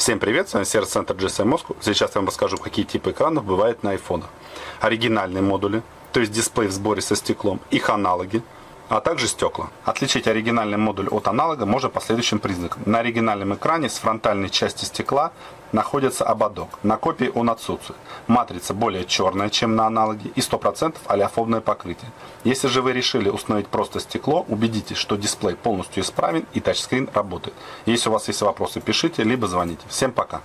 Всем привет, с вами сервис-центр GSM Moscow. Сейчас я вам расскажу, какие типы экранов бывают на iPhone. Оригинальные модули, то есть дисплей в сборе со стеклом, их аналоги, а также стекла. Отличить оригинальный модуль от аналога можно по следующим признакам. На оригинальном экране с фронтальной части стекла находится ободок, на копии он отсутствует. Матрица более черная, чем на аналоге, и 100% олеофобное покрытие. Если же вы решили установить просто стекло, убедитесь, что дисплей полностью исправен и тачскрин работает. Если у вас есть вопросы, пишите, либо звоните. Всем пока!